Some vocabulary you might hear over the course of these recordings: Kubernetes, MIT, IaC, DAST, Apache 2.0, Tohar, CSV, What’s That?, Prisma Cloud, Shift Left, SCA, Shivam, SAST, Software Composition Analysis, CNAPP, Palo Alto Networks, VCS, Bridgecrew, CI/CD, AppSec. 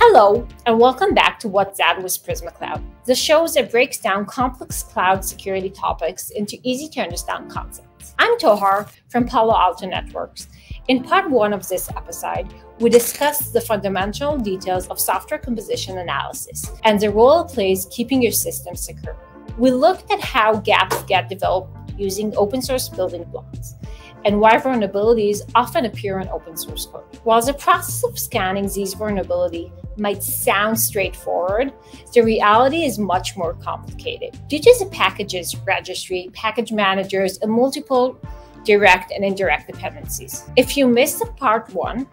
Hello, and welcome back to What's That with Prisma Cloud, the show that breaks down complex cloud security topics into easy-to-understand concepts. I'm Tohar from Palo Alto Networks. In part one of this episode, we discuss the fundamental details of software composition analysis and the role it plays keeping your system secure. We looked at how gaps get developed using open-source building blocks, and why vulnerabilities often appear in open source code. While the process of scanning these vulnerabilities might sound straightforward, the reality is much more complicated. Due to the packages registry, package managers, and multiple direct and indirect dependencies. If you missed part one,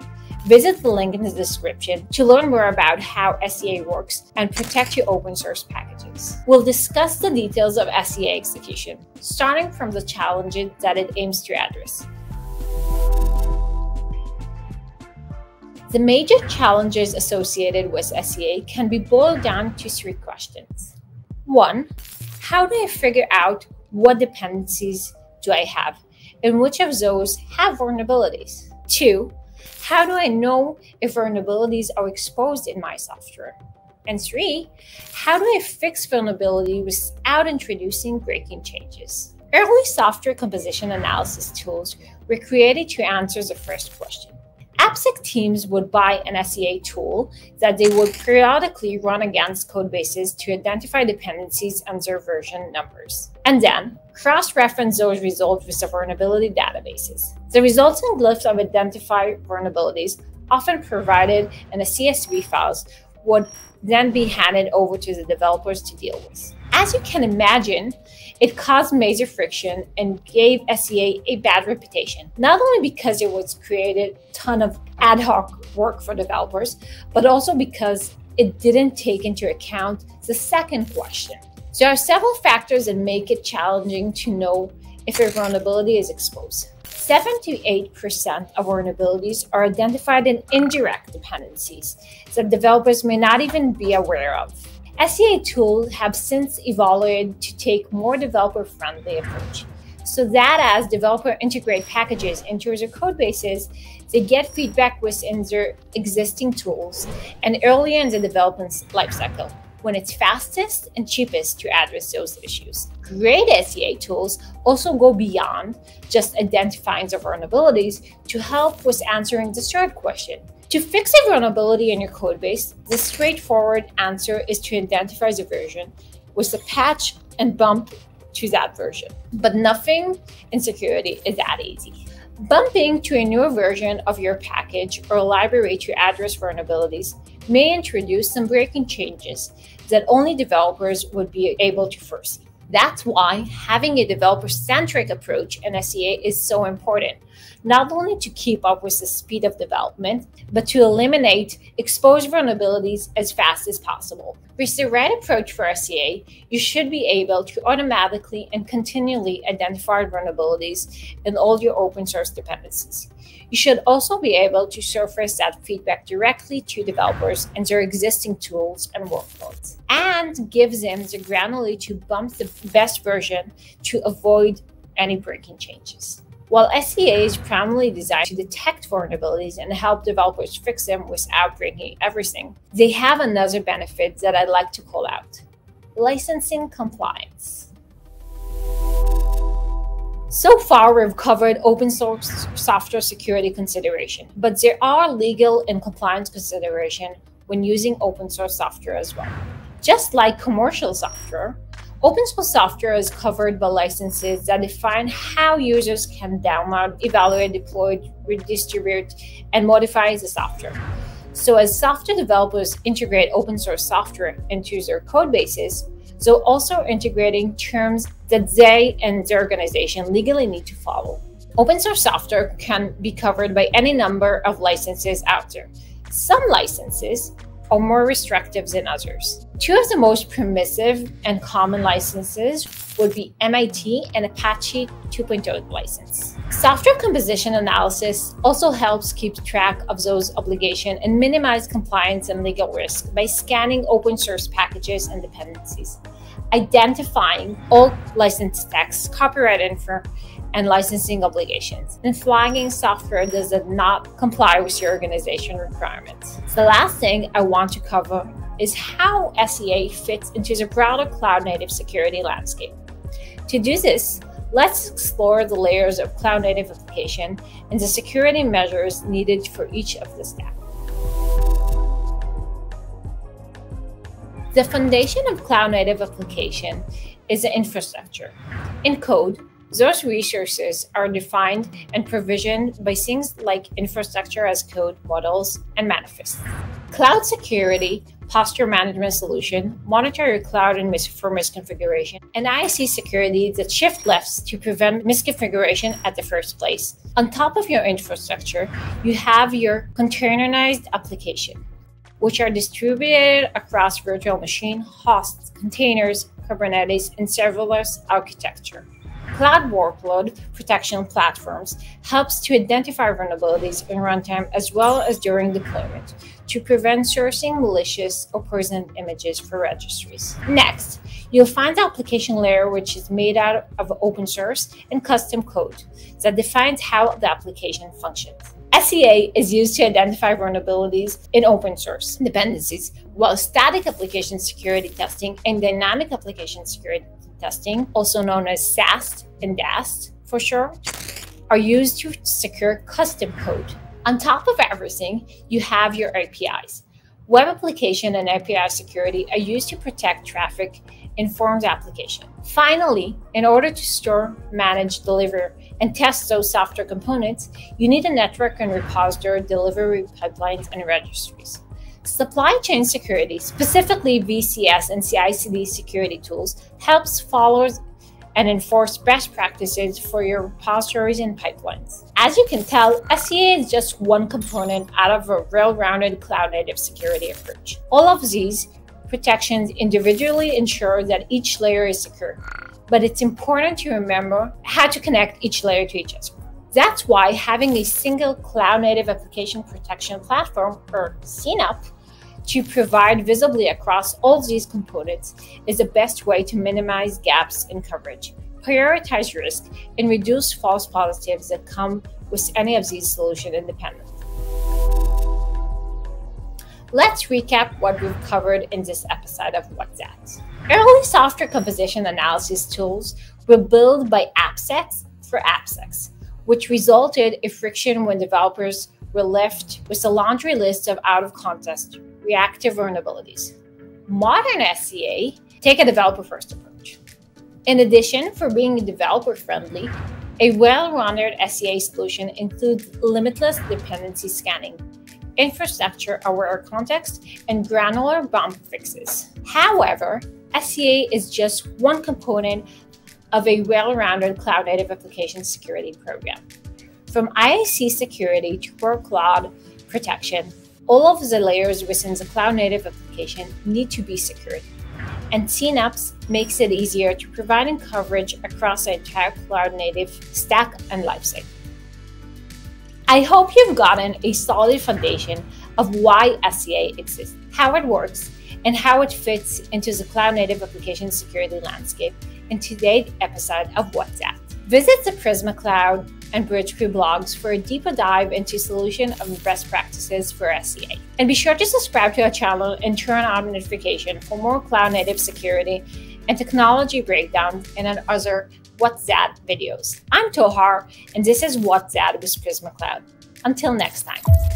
visit the link in the description to learn more about how SCA works and protect your open source packages. We'll discuss the details of SCA execution, starting from the challenges that it aims to address. The major challenges associated with SCA can be boiled down to three questions. One, how do I figure out what dependencies do I have and which of those have vulnerabilities? Two, how do I know if vulnerabilities are exposed in my software? And three, how do I fix vulnerability without introducing breaking changes? Early software composition analysis tools were created to answer the first question. AppSec teams would buy an SCA tool that they would periodically run against code bases to identify dependencies and their version numbers, and then cross-reference those results with the vulnerability databases. The resulting list of identified vulnerabilities, often provided in the CSV files, would then be handed over to the developers to deal with. As you can imagine, it caused major friction and gave SCA a bad reputation, not only because it was created a ton of ad hoc work for developers, but also because it didn't take into account the second question. There are several factors that make it challenging to know if a vulnerability is exposed. 7 to 8% of vulnerabilities are identified in indirect dependencies that developers may not even be aware of. SCA tools have since evolved to take more developer-friendly approach, so that as developers integrate packages into their code bases, they get feedback within their existing tools and earlier in the development lifecycle, when it's fastest and cheapest to address those issues. Great SCA tools also go beyond just identifying the vulnerabilities to help with answering the third question. To fix a vulnerability in your codebase, the straightforward answer is to identify the version with a patch and bump to that version. But nothing in security is that easy. Bumping to a newer version of your package or library to address vulnerabilities may introduce some breaking changes that only developers would be able to foresee. That's why having a developer-centric approach in SCA is so important, not only to keep up with the speed of development, but to eliminate exposed vulnerabilities as fast as possible. With the right approach for SCA, you should be able to automatically and continually identify vulnerabilities in all your open-source dependencies. You should also be able to surface that feedback directly to developers and their existing tools and workloads, and give them the granularity to bump the best version to avoid any breaking changes. While SCA is primarily designed to detect vulnerabilities and help developers fix them without breaking everything, they have another benefit that I'd like to call out: licensing compliance. So far, we've covered open source software security consideration, but there are legal and compliance considerations when using open source software as well. Just like commercial software, open source software is covered by licenses that define how users can download, evaluate, deploy, redistribute, and modify the software. So as software developers integrate open source software into their code bases, they're also integrating terms that they and their organization legally need to follow. Open source software can be covered by any number of licenses out there. Some licenses are more restrictive than others. Two of the most permissive and common licenses would be MIT and Apache 2.0 license. Software composition analysis also helps keep track of those obligations and minimize compliance and legal risk by scanning open source packages and dependencies, identifying all license texts, copyright info, and licensing obligations, and flagging software does not comply with your organization requirements. So the last thing I want to cover is how SCA fits into the broader cloud-native security landscape. To do this, let's explore the layers of cloud-native application and the security measures needed for each of the stacks. The foundation of cloud-native application is the infrastructure. In code, those resources are defined and provisioned by things like infrastructure as code models and manifests. Cloud security posture management solution monitor your cloud and for misconfiguration, and IaC security that shift lefts to prevent misconfiguration at the first place. On top of your infrastructure, you have your containerized application, which are distributed across virtual machine, hosts, containers, Kubernetes, and serverless architecture. Cloud workload protection platforms helps to identify vulnerabilities in runtime as well as during deployment to prevent sourcing malicious or poisoned images for registries. Next, you'll find the application layer, which is made out of open source and custom code that defines how the application functions. SCA is used to identify vulnerabilities in open source dependencies, while static application security testing and dynamic application security testing, also known as SAST and DAST for short, are used to secure custom code. On top of everything, you have your APIs. Web application and API security are used to protect traffic in the application. Finally, in order to store, manage, deliver, and test those software components, you need a network and repository, delivery pipelines, and registries. Supply chain security, specifically VCS and CI/CD security tools, helps follow and enforce best practices for your repositories and pipelines. As you can tell, SCA is just one component out of a well-rounded cloud-native security approach. All of these protections individually ensure that each layer is secure, but it's important to remember how to connect each layer to each other. That's why having a single cloud-native application protection platform, or CNAPP, to provide visibly across all these components is the best way to minimize gaps in coverage, prioritize risk, and reduce false positives that come with any of these solution independently. Let's recap what we've covered in this episode of What's That. Early software composition analysis tools were built by AppSecs for AppSecs, which resulted in friction when developers were left with a laundry list of out-of-context reactive vulnerabilities. Modern SCA take a developer-first approach. In addition, for being developer-friendly, a well-rounded SCA solution includes limitless dependency scanning, infrastructure-aware context, and granular bump fixes. However, SCA is just one component of a well-rounded cloud-native application security program. From IaC security to workload protection, all of the layers within the cloud-native application need to be secured, and CNAPP makes it easier to provide coverage across the entire cloud-native stack and lifecycle. I hope you've gotten a solid foundation of why SCA exists, how it works, and how it fits into the cloud-native application security landscape in today's episode of What's That. Visit the Prisma Cloud and Bridgecrew blogs for a deeper dive into solution of best practices for SCA. And be sure to subscribe to our channel and turn on notification for more cloud-native security and technology breakdowns and other What's That videos. I'm Tohar, and this is What's That with Prisma Cloud. Until next time.